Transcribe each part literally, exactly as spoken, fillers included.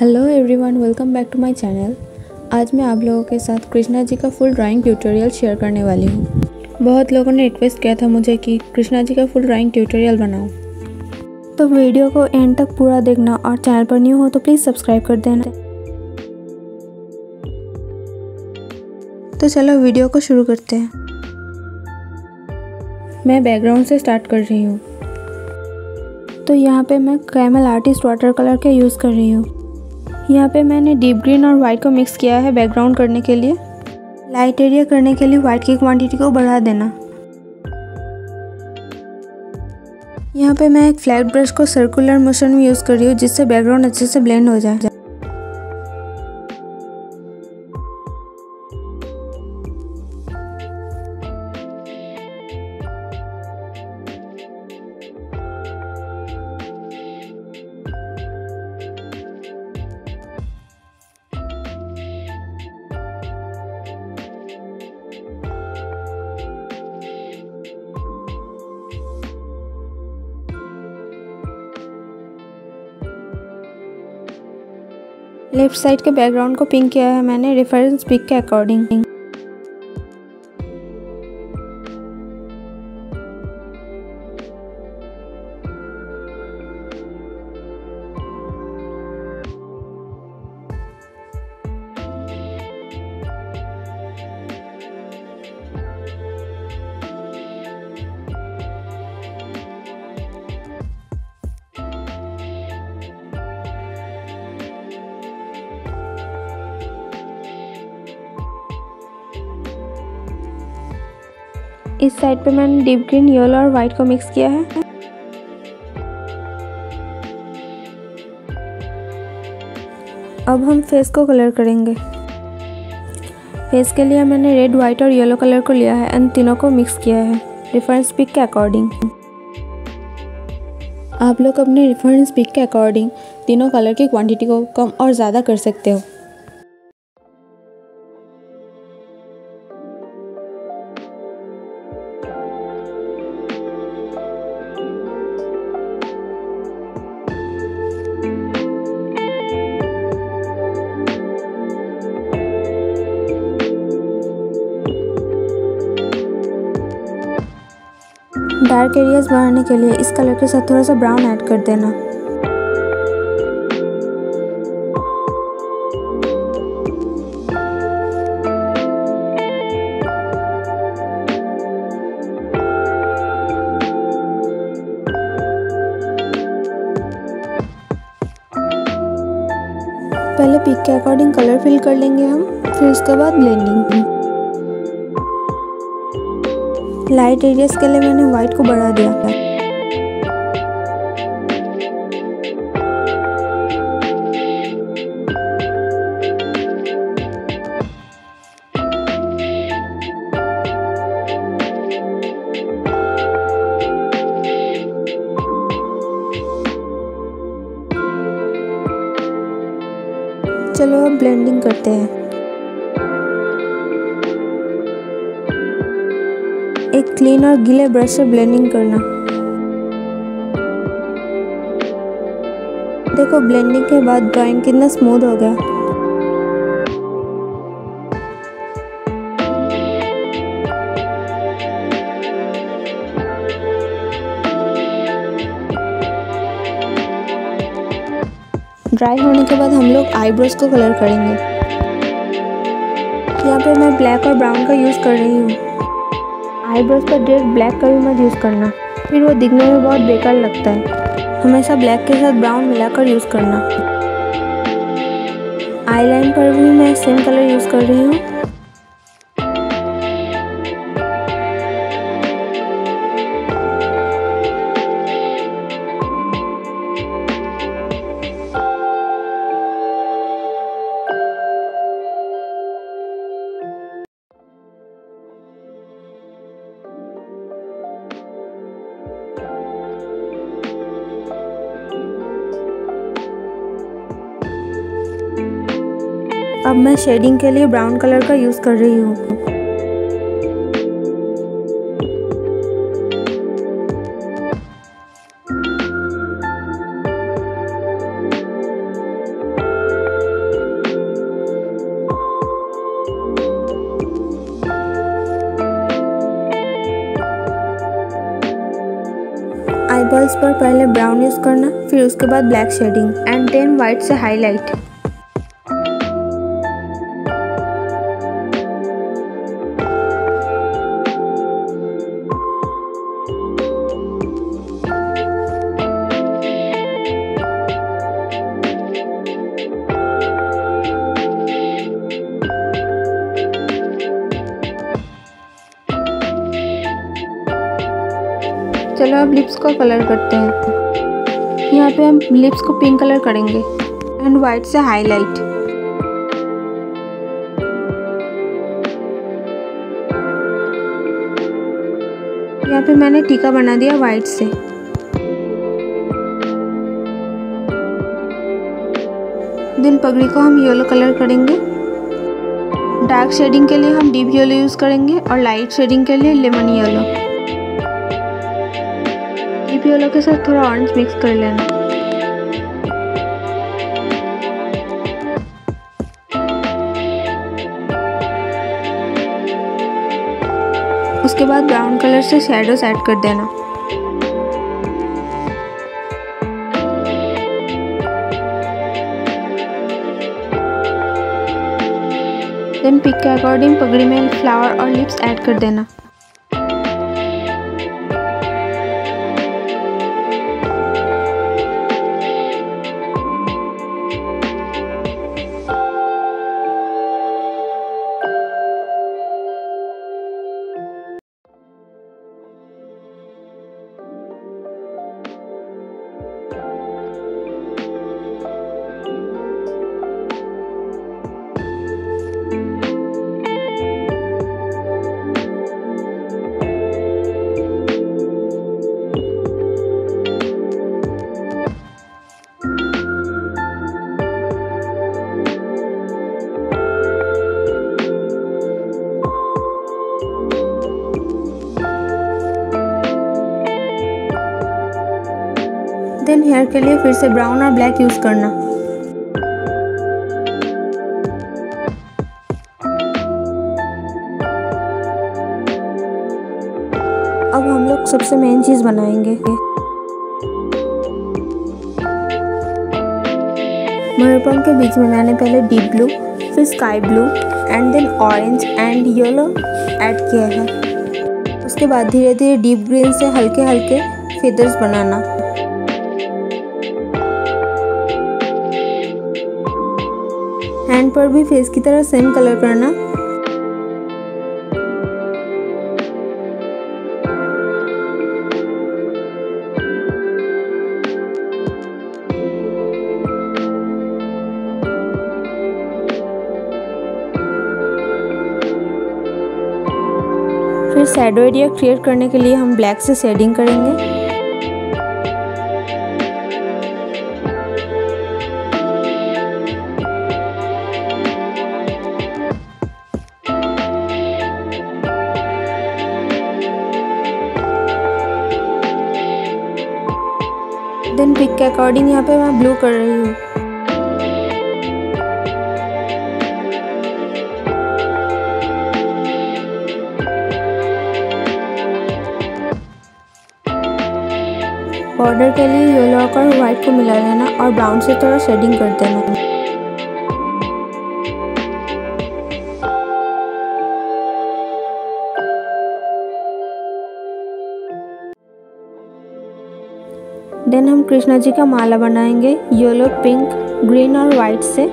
Hello everyone, welcome back to my channel. आज मैं आप लोगों के साथ कृष्णा जी का फुल ड्राइंग ट्यूटोरियल शेयर करने वाली हूँ। बहुत लोगों ने रिक्वेस्ट किया था मुझे कि कृष्णा जी का फुल ड्राइंग ट्यूटोरियल बनाओ, तो वीडियो को एंड तक पूरा देखना और चैनल पर न्यू हो तो प्लीज़ सब्सक्राइब कर देना। तो चलो वीडियो को शुरू करते हैं। मैं बैकग्राउंड से स्टार्ट कर रही हूँ। तो यहाँ पे मैं कैमल आर्टिस्ट वाटर कलर के यूज़ कर रही हूँ। यहाँ पे मैंने डीप ग्रीन और वाइट को मिक्स किया है बैकग्राउंड करने के लिए। लाइट एरिया करने के लिए वाइट की क्वांटिटी को बढ़ा देना। यहाँ पे मैं एक फ्लैट ब्रश को सर्कुलर मोशन में यूज़ कर रही हूँ, जिससे बैकग्राउंड अच्छे से ब्लेंड हो जाए। लेफ्ट साइड के बैकग्राउंड को पिंक किया है मैंने रेफरेंस पिक के अकॉर्डिंग। इस साइड पे मैंने डीप ग्रीन, येलो और वाइट को मिक्स किया है। अब हम फेस को कलर करेंगे। फेस के लिए मैंने रेड, वाइट और येलो कलर को लिया है, इन तीनों को मिक्स किया है रेफरेंस पिक के अकॉर्डिंग। आप लोग अपने रेफरेंस पिक के अकॉर्डिंग तीनों कलर की क्वांटिटी को कम और ज़्यादा कर सकते हो। डार्क एरियाज बनाने के लिए इस कलर के साथ थोड़ा सा ब्राउन ऐड कर देना। पहले पिक के अकॉर्डिंग कलर फिल कर लेंगे हम, फिर उसके बाद ब्लेंडिंग। लाइट एरियाज के लिए मैंने व्हाइट को बढ़ा दिया था। चलो अब ब्लेंडिंग करते हैं। एक क्लीन और गीले ब्रश से ब्लेंडिंग करना। देखो ब्लेंडिंग के बाद ड्राइंग कितना स्मूथ हो गया। ड्राई होने के बाद हम लोग आईब्रोज को कलर करेंगे। यहाँ पे मैं ब्लैक और ब्राउन का यूज़ कर रही हूँ। आईब्रोज पर डायरेक्ट ब्लैक का भी मत यूज़ करना, फिर वो दिखने में बहुत बेकार लगता है। हमेशा ब्लैक के साथ ब्राउन मिलाकर यूज़ करना। आईलाइन पर भी मैं सेम कलर यूज़ कर रही हूँ। अब मैं शेडिंग के लिए ब्राउन कलर का यूज़ कर रही हूँ। पर्पल्स पर पहले ब्राउन यूज़ करना, फिर उसके बाद black shading and then white से हाईलाइट। चलो अब लिप्स को कलर करते हैं। यहाँ पे हम लिप्स को पिंक कलर करेंगे एंड वाइट से हाईलाइट। यहाँ पे मैंने टीका बना दिया वाइट से। देन पगड़ी को हम येलो कलर करेंगे। डार्क शेडिंग के लिए हम डीप येलो यूज़ करेंगे और लाइट शेडिंग के लिए लेमन येलो। येलो के साथ थोड़ा ऑरेंज मिक्स कर लेना। उसके बाद ब्राउन कलर से शेडोज ऐड कर देना। देन पिक के अकॉर्डिंग पगड़ी में फ्लावर और लिप्स ऐड कर देना। देन हेयर के लिए फिर से ब्राउन और ब्लैक यूज़ करना। अब हम लोग सबसे मेन चीज़ बनाएंगे मयूरपंख के बीच में। मैंने पहले डीप ब्लू, फिर sky blue and then orange and yellow add किया है। उसके बाद धीरे धीरे डीप ग्रीन से हल्के हल्के फेदर्स बनाना। हैंड पर भी फेस की तरह सेम कलर करना। फिर शैडो एरिया क्रिएट करने के लिए हम ब्लैक से शेडिंग करेंगे। देन पिक के अकॉर्डिंग यहाँ पे मैं ब्लू कर रही हूँ। बॉर्डर के लिए येलो और व्हाइट को मिला लेना और ब्राउन से थोड़ा शेडिंग कर देना। देन हम कृष्णा जी का माला बनाएंगे येलो, पिंक, ग्रीन और वाइट से।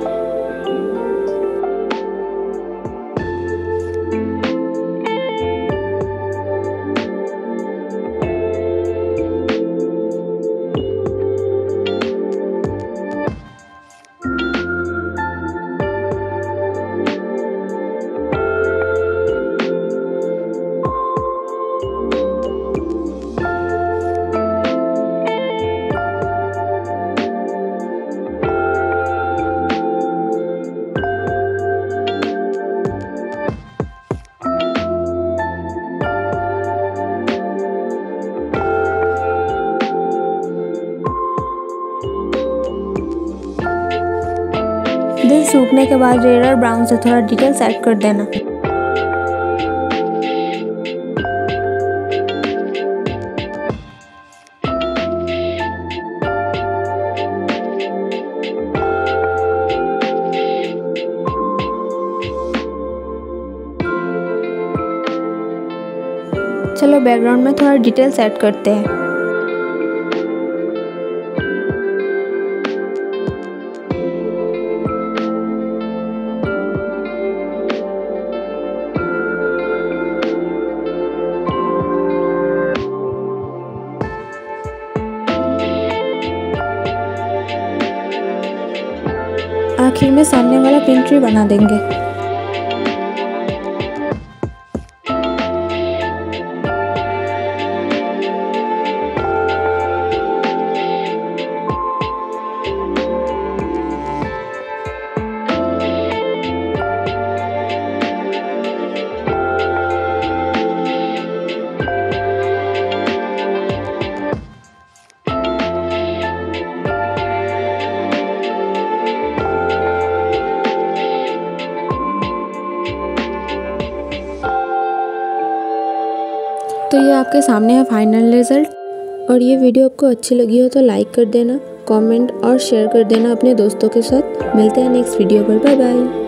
देन सूखने के बाद रेड और ब्राउन से थोड़ा डिटेल्स ऐड कर देना। चलो बैकग्राउंड में थोड़ा डिटेल्स ऐड करते हैं। आखिर में सामने वाला पिन ट्री बना देंगे। तो ये आपके सामने है फाइनल रिजल्ट। और ये वीडियो आपको अच्छी लगी हो तो लाइक कर देना, कमेंट और शेयर कर देना अपने दोस्तों के साथ। मिलते हैं नेक्स्ट वीडियो पर। Bye bye.